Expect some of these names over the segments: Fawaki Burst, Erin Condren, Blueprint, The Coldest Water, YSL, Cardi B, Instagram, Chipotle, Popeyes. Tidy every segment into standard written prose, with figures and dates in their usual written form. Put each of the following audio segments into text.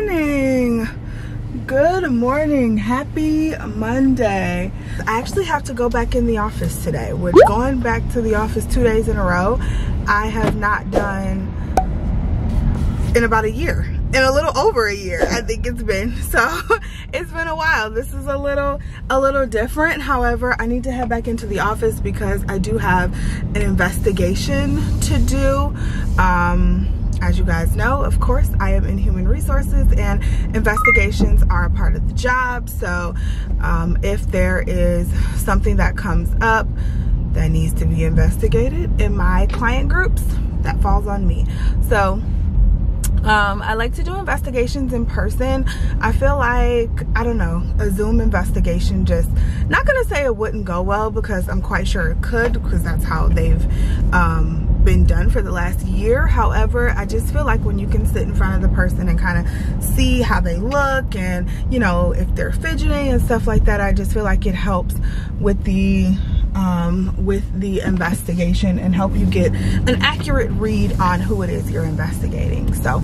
morning. Good morning. Happy Monday. I actually have to go back in the office today. We're going back to the office 2 days in a row. I have not done in about a year, in a little over a year, I think it's been. So it's been a while. This is a little different. However, I need to head back into the office because I do have an investigation to do. As you guys know, of course, I am in human resources and investigations are a part of the job. So if there is something that comes up that needs to be investigated in my client groups, that falls on me. So I like to do investigations in person. I feel like, I don't know, a Zoom investigation just, not gonna say it wouldn't go well because I'm quite sure it could, because that's how they've been done for the last year. However, I just feel like when you can sit in front of the person and kind of see how they look and, you know, if they're fidgeting and stuff like that, I just feel like it helps with the investigation and help you get an accurate read on who it is you're investigating. So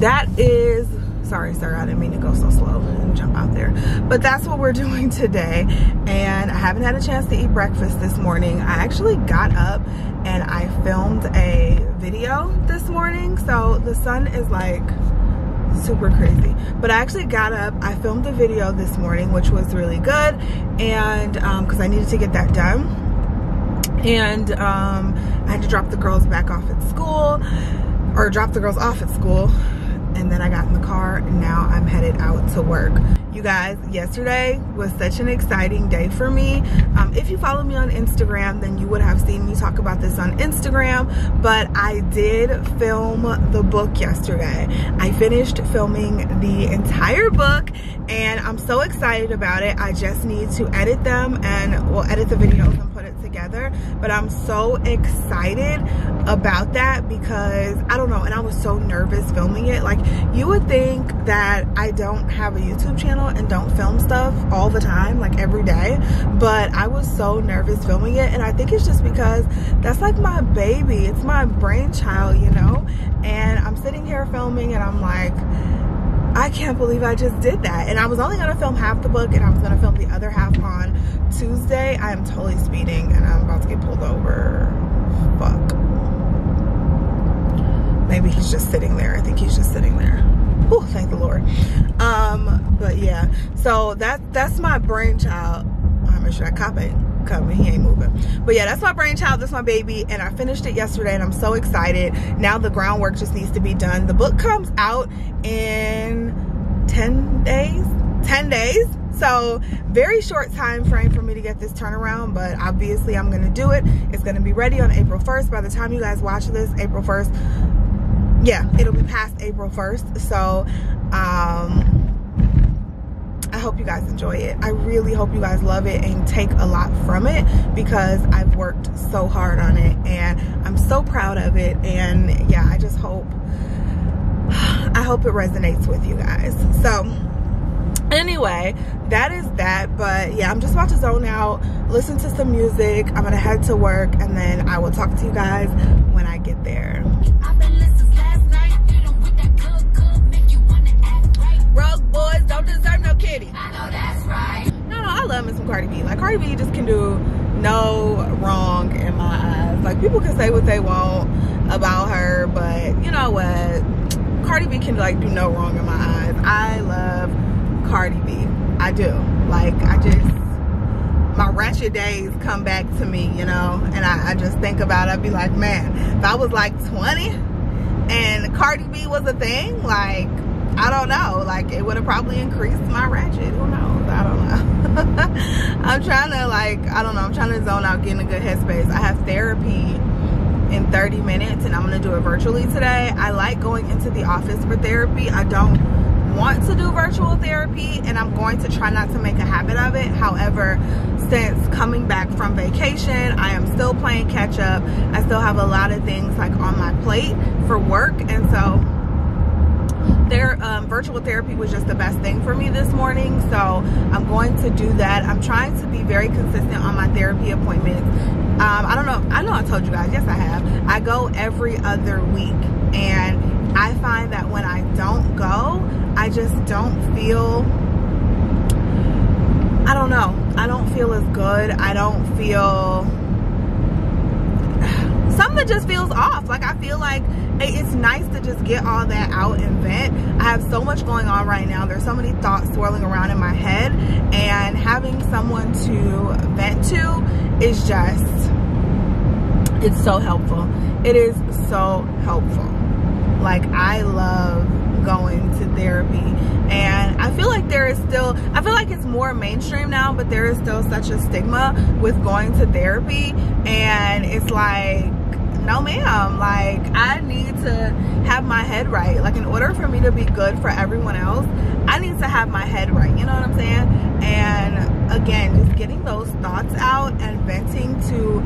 that is, sorry sir, I didn't mean to go so slow and jump out there, but that's what we're doing today. And I haven't had a chance to eat breakfast this morning. I actually got up and I filmed a video this morning, so the sun is like super crazy, but I actually got up, I filmed a video this morning, which was really good, and because I needed to get that done, and I had to drop the girls off at school, and then I got in the car and now I'm headed out to work. You guys, yesterday was such an exciting day for me. If you follow me on Instagram, then you would have seen me talk about this on Instagram, but I did film the book yesterday. I finished filming the entire book and I'm so excited about it. I just need to edit them and we'll edit the videos and put it together, but I'm so excited about that because I don't know, and I was so nervous filming it. Like, you would think that I don't have a YouTube channel and don't film stuff all the time, like every day, but I was so nervous filming it, and I think it's just because that's like my baby, it's my brainchild, you know, and I'm sitting here filming and I'm like, I can't believe I just did that. And I was only gonna film half the book and I was gonna film the other half on Tuesday. I am totally speeding and I'm about to get pulled over. Fuck. Maybe he's just sitting there. I think he's just sitting there. Oh, thank the Lord. But yeah, so that's my brainchild. I'm sure I cop it coming, he ain't moving, but yeah, that's my brainchild, that's my baby, and I finished it yesterday and I'm so excited. Now the groundwork just needs to be done. The book comes out in 10 days, so very short time frame for me to get this turnaround, but obviously I'm gonna do it. It's gonna be ready on April 1st. By the time you guys watch this, April 1st, yeah, it'll be past April 1st, so I hope you guys enjoy it. I really hope you guys love it and take a lot from it because I've worked so hard on it and I'm so proud of it, and yeah, I just hope, it resonates with you guys. So anyway, that is that, but yeah, I'm just about to zone out, listen to some music, I'm gonna head to work, and then I will talk to you guys when I get there. Rogue boys don't deserve no kitty. I know that's right. No, I love me some Cardi B. Like, Cardi B just can do no wrong in my eyes. Like, people can say what they want about her, but you know what? Cardi B can, like, do no wrong in my eyes. I love Cardi B. I do. Like, I just, my ratchet days come back to me, you know? And I just think about it. I'd be like, man, if I was, like, 20 and Cardi B was a thing, like, I don't know, like, it would have probably increased my ratchet. Who knows? I don't know. I'm trying to, like, I don't know, I'm trying to zone out, getting a good headspace. I have therapy in 30 minutes and I'm gonna do it virtually today. I like going into the office for therapy. I don't want to do virtual therapy and I'm going to try not to make a habit of it. However, since coming back from vacation, I am still playing catch up. I still have a lot of things, like, on my plate for work, and so virtual therapy was just the best thing for me this morning, so I'm going to do that. I'm trying to be very consistent on my therapy appointments. I don't know, I know I told you guys, yes I have, I go every other week, and I find that when I don't go, I just don't feel, I don't know, I don't feel as good. I don't feel, something just feels off. Like, I feel like it's nice to just get all that out and vent. I have so much going on right now. There's so many thoughts swirling around in my head, and having someone to vent to is just, it's so helpful. It is so helpful. Like, I love going to therapy, and I feel like there is still, I feel like it's more mainstream now, but there is still such a stigma with going to therapy, and it's like, no ma'am, like, I need to have my head right. Like, in order for me to be good for everyone else, I need to have my head right, you know what I'm saying? And again, just getting those thoughts out and venting to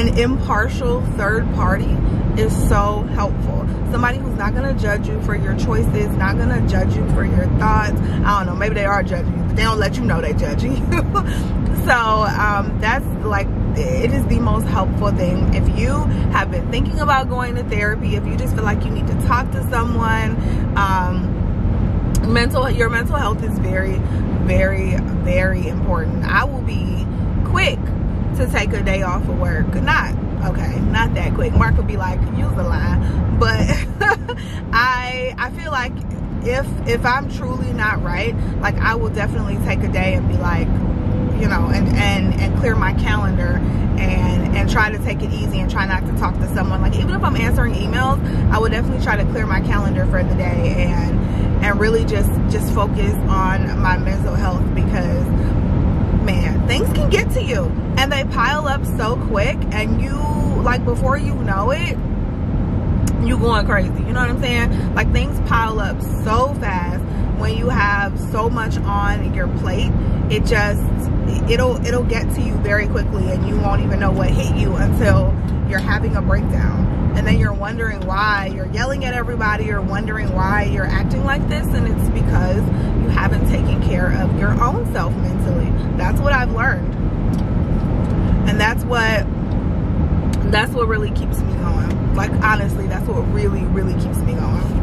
an impartial third party is so helpful. Somebody who's not gonna judge you for your choices, not gonna judge you for your thoughts. I don't know, maybe they are judging you, but they don't let you know they're judging you. So that's like, it is the most helpful thing. If you have been thinking about going to therapy, if you just feel like you need to talk to someone, your mental health is very, very, very important. I will be quick to take a day off of work. Not that quick. Mark would be like, use a lie. But I feel like if I'm truly not right, like, I will definitely take a day and be like, you know, and clear my calendar and try to take it easy and try not to talk to someone. Like, even if I'm answering emails, I would definitely try to clear my calendar for the day and really just focus on my mental health, because man, things can get to you, and they pile up so quick, and you, like, before you know it, you going crazy, you know what I'm saying? Like, things pile up so fast when you have so much on your plate. It just, it'll get to you very quickly, and you won't even know what hit you until you're having a breakdown, and then you're wondering why you're yelling at everybody, you're wondering why you're acting like this, and it's because you haven't taken care of your own self mentally. That's what I've learned, and that's what really keeps me going. Like, honestly, that's what really, really keeps me going.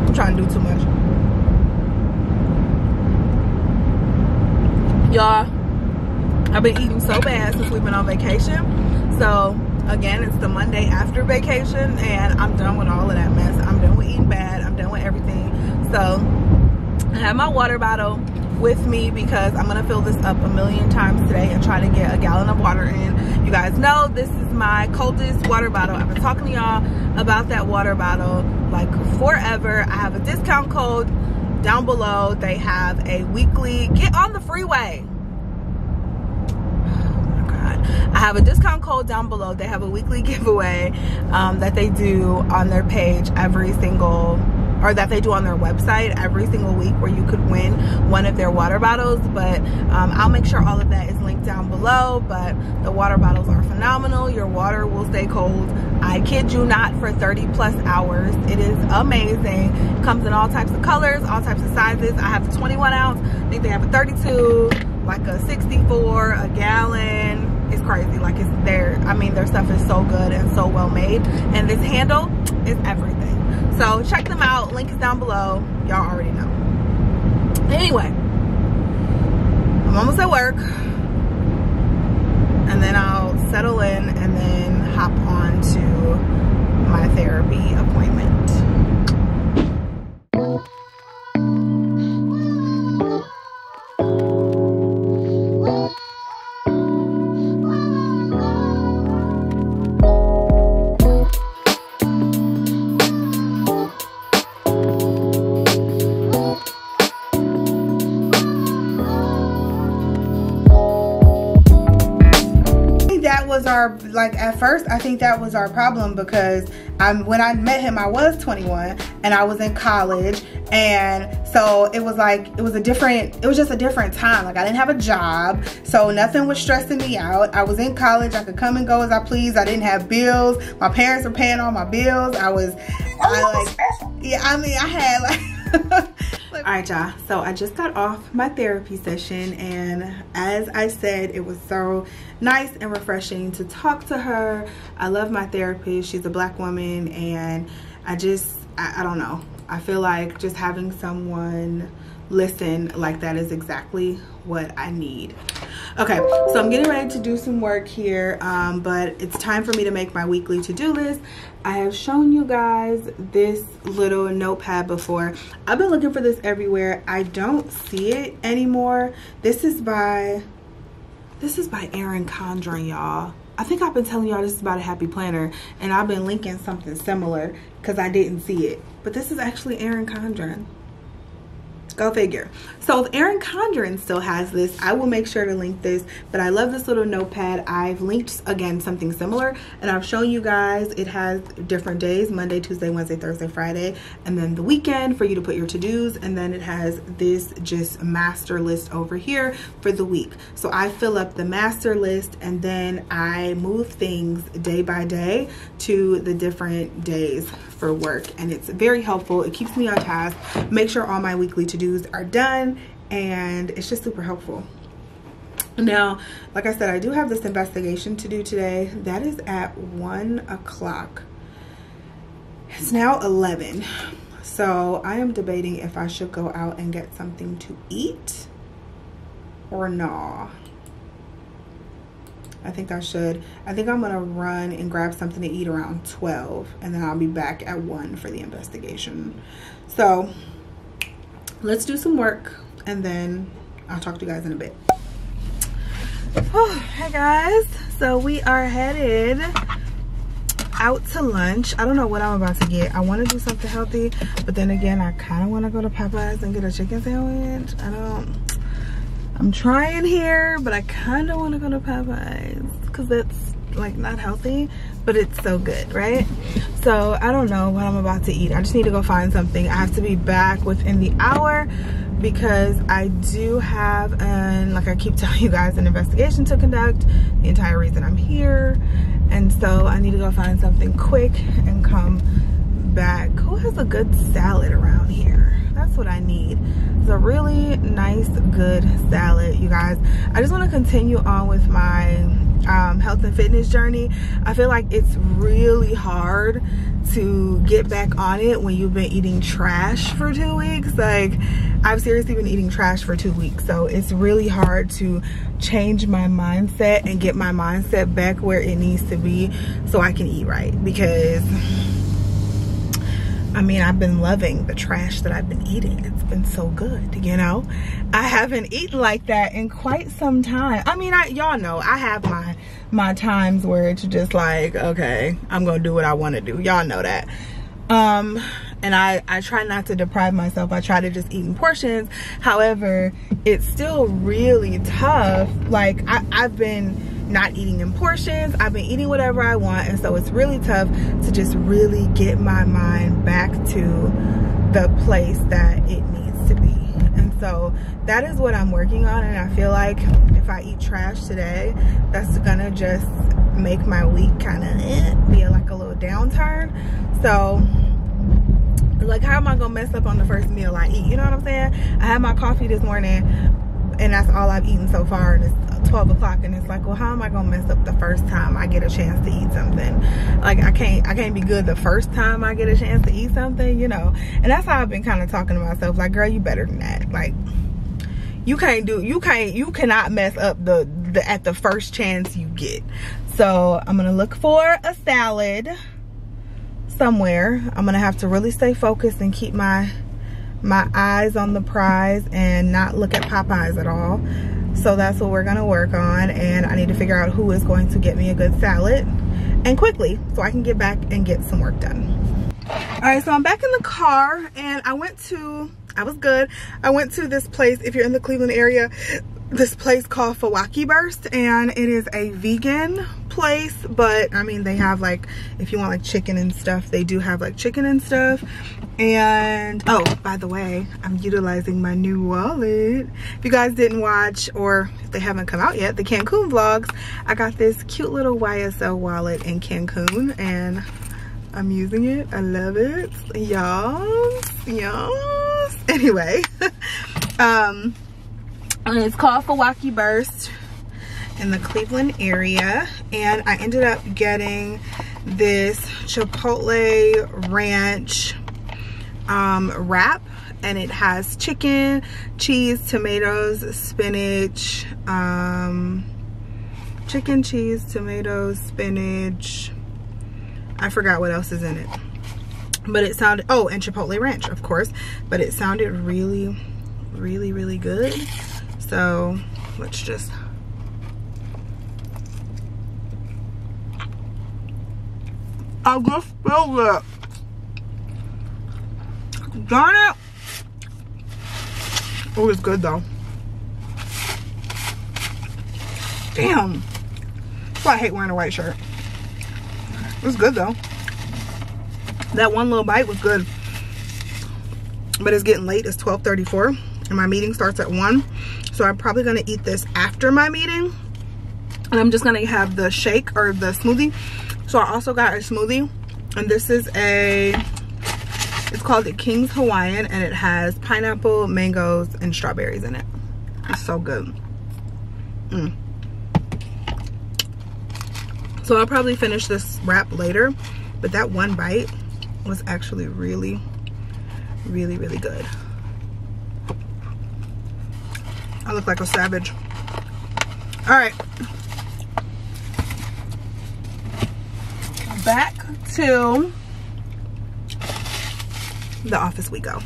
I'm trying to do too much. Y'all, I've been eating so bad since we've been on vacation. So, again, it's the Monday after vacation, and I'm done with all of that mess. I'm done with eating bad. I'm done with everything. So, I have my water bottle with me because I'm gonna fill this up a million times today and try to get a gallon of water in. You guys know this is my coldest water bottle. I've been talking to y'all about that water bottle like forever. I have a discount code down below. They have a weekly, get on the freeway. I have a discount code down below. They have a weekly giveaway that they do on their page every single, or that they do on their website every single week, where you could win one of their water bottles. But I'll make sure all of that is linked down below. But the water bottles are phenomenal. Your water will stay cold, I kid you not, for 30+ hours. It is amazing. Comes in all types of colors, all types of sizes. I have the 21 ounce. I think they have a 32, like a 64, a gallon. It's crazy. Like, it's there. I mean, their stuff is so good and so well made. And this handle is everything. So check them out. Link is down below. Y'all already know. Anyway, I'm almost at work, and then I'll settle in and then hop on to my therapy appointment. Like, at first I think that was our problem, because when I met him I was 21 and I was in college, and so it was like, it was just a different time. Like, I didn't have a job, so nothing was stressing me out. I was in college, I could come and go as I pleased. I didn't have bills, my parents were paying all my bills. All right, y'all, so I just got off my therapy session, and as I said, it was so nice and refreshing to talk to her. I love my therapist. She's a black woman, and I just I don't know. I feel like just having someone listen like that is exactly what I need. Okay, so I'm getting ready to do some work here, but it's time for me to make my weekly to-do list. I have shown you guys this little notepad before. I've been looking for this everywhere. I don't see it anymore. This is by Erin Condren, y'all. I think I've been telling y'all this is about a happy planner, and I've been linking something similar because I didn't see it. But this is actually Erin Condren. Go figure. So if Erin Condren still has this, I will make sure to link this. But I love this little notepad. I've linked, again, something similar. And I've shown you guys it has different days, Monday, Tuesday, Wednesday, Thursday, Friday. And then the weekend for you to put your to-dos. And then it has this just master list over here for the week. So I fill up the master list and then I move things day by day to the different days for work. And it's very helpful. It keeps me on task. Make sure all my weekly to-dos are done, and it's just super helpful. Now, like I said, I do have this investigation to do today. That is at 1 o'clock. It's now 11, so I am debating if I should go out and get something to eat or not. I think I should. I think I'm gonna run and grab something to eat around 12, and then I'll be back at 1 for the investigation. So let's do some work and then I'll talk to you guys in a bit. Hey guys, so we are headed out to lunch. I don't know what I'm about to get. I want to do something healthy, but then again, I kind of want to go to Popeyes and get a chicken sandwich. I'm trying here, but I kind of want to go to Popeyes because that's like not healthy, but it's so good, right? So I don't know what I'm about to eat. I just need to go find something. I have to be back within the hour because I do have like I keep telling you guys, an investigation to conduct, the entire reason I'm here. And so I need to go find something quick and come back. Who has a good salad around here? That's what I need. It's a really nice, good salad, you guys. I just want to continue on with my health and fitness journey. I feel like it's really hard to get back on it when you've been eating trash for 2 weeks. Like, I've seriously been eating trash for 2 weeks, so it's really hard to change my mindset and get my mindset back where it needs to be so I can eat right, because I mean, I've been loving the trash that I've been eating. It's been so good, you know? I haven't eaten like that in quite some time. I mean, y'all know I have my times where it's just like, okay, I'm gonna do what I wanna do. Y'all know that. And I try not to deprive myself. I try to just eat in portions. However, it's still really tough. Like, I've been not eating in portions. I've been eating whatever I want, and so it's really tough to just really get my mind back to the place that it needs to be. And so that is what I'm working on, and I feel like if I eat trash today, that's gonna just make my week kind of be like a little downturn. So like, how am I gonna mess up on the first meal I eat? You know what I'm saying? I had my coffee this morning and that's all I've eaten so far, and it's 12 o'clock and it's like, well, how am I gonna mess up the first time I get a chance to eat something? Like, I can't be good the first time I get a chance to eat something, you know? And that's how I've been kind of talking to myself, like, girl, you better than that. Like, you cannot mess up at the first chance you get. So I'm gonna look for a salad somewhere. I'm gonna have to really stay focused and keep my eyes on the prize and not look at Popeyes at all. So that's what we're gonna work on, and I need to figure out who is going to get me a good salad, and quickly, so I can get back and get some work done. All right, so I'm back in the car, and I went to this place, if you're in the Cleveland area, this place called Fawaki Burst, and it is a vegan place, but I mean, they have like, if you want like chicken and stuff, they do have like chicken and stuff. And oh, by the way, I'm utilizing my new wallet. If you guys didn't watch, or if they haven't come out yet, the Cancun vlogs, I got this cute little YSL wallet in Cancun and I'm using it. I love it, y'all. Anyway, it's called Fawaki Burst in the Cleveland area, and I ended up getting this Chipotle ranch wrap, and it has chicken, cheese, tomatoes, spinach, chicken, cheese, tomatoes, spinach. I forgot what else is in it, but it sounded, oh, and chipotle ranch, of course, but it sounded really, really, really good. So let's just, I just spilled it. Darn it. It was good though. Damn. That's why I hate wearing a white shirt. It was good though. That one little bite was good. But it's getting late. It's 12:34 and my meeting starts at 1. So I'm probably going to eat this after my meeting. And I'm just going to have the shake or the smoothie. So I also got a smoothie. And this is a... It's called the King's Hawaiian, and it has pineapple, mangoes, and strawberries in it. It's so good. Mm. So I'll probably finish this wrap later, but that one bite was actually really, really, really good. I look like a savage. All right. Back to... the office we go.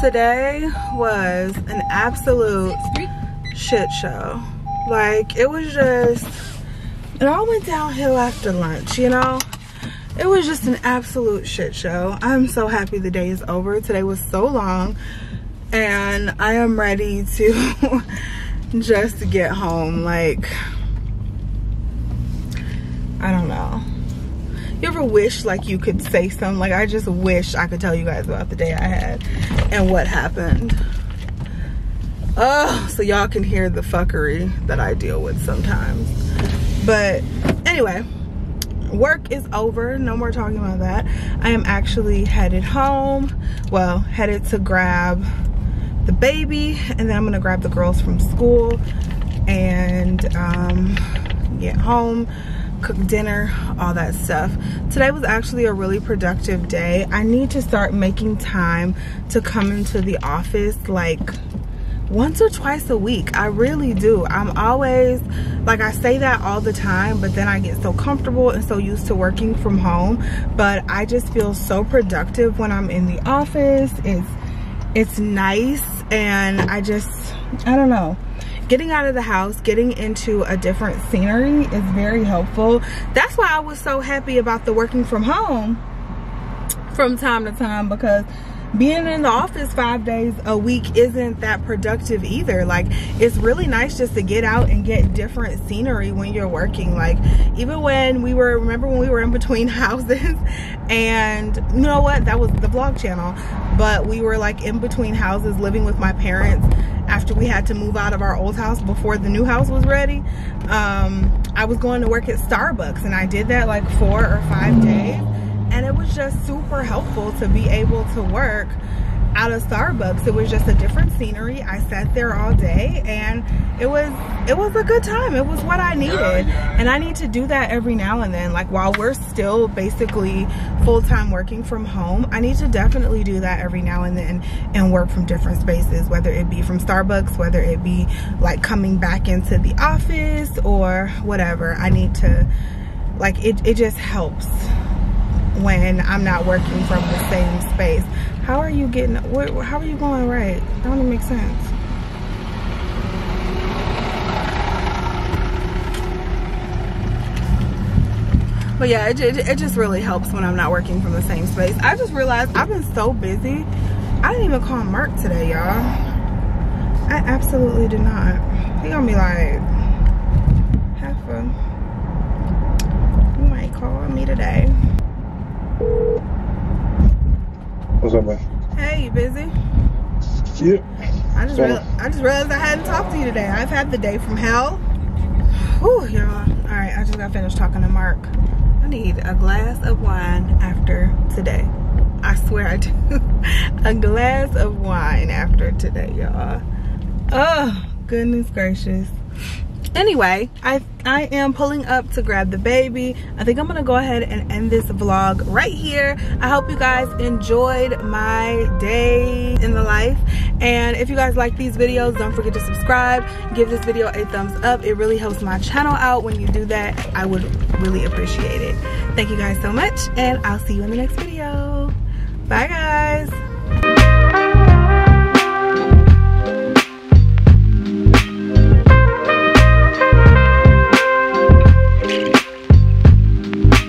Today was an absolute shit show. Like, it was just, it all went downhill after lunch, you know? It was just an absolute shit show. I'm so happy the day is over. Today was so long, and I am ready to just get home. Like, I don't know. You ever wish like you could say something? Like, I just wish I could tell you guys about the day I had and what happened. Oh, so y'all can hear the fuckery that I deal with sometimes. But anyway, work is over. No more talking about that. I am actually headed home. Well, headed to grab the baby, and then I'm gonna grab the girls from school and get home, cook dinner, all that stuff. Today was actually a really productive day. I need to start making time to come into the office like once or twice a week. I really do. I'm always, like, I say that all the time, but then I get so comfortable and so used to working from home. But I just feel so productive when I'm in the office. It's nice, and I just, I don't know. Getting out of the house, getting into a different scenery is very helpful. That's why I was so happy about the working from home from time to time, because being in the office 5 days a week isn't that productive either. Like, it's really nice just to get out and get different scenery when you're working. Like, even when we were, remember when we were in between houses, and you know what, that was the vlog channel, but we were like in between houses living with my parents after we had to move out of our old house before the new house was ready. I was going to work at Starbucks, and I did that like 4 or 5 days. And it was just super helpful to be able to work out of Starbucks. It was just a different scenery. I sat there all day, and it was a good time. It was what I needed. And I need to do that every now and then. Like, while we're still basically full-time working from home, I need to definitely do that every now and then and work from different spaces, whether it be from Starbucks, whether it be like coming back into the office or whatever. I need to, like, it just helps when I'm not working from the same space. How are you getting, how are you going right? That don't even make sense. But yeah, it just really helps when I'm not working from the same space. I just realized I've been so busy. I didn't even call Mark today, y'all. I absolutely did not. He gonna be like, half a, you might call me today. What's up, man? Hey, you busy? Yep. I just realized I hadn't talked to you today. I've had the day from hell. Whew, y'all. Alright, I just got finished talking to Mark. I need a glass of wine after today. I swear I do. A glass of wine after today, y'all. Oh, goodness gracious. Anyway, I am pulling up to grab the baby. I think I'm gonna go ahead and end this vlog right here. I hope you guys enjoyed my day in the life. And if you guys like these videos, don't forget to subscribe. Give this video a thumbs up. It really helps my channel out when you do that. I would really appreciate it. Thank you guys so much, and I'll see you in the next video. Bye guys.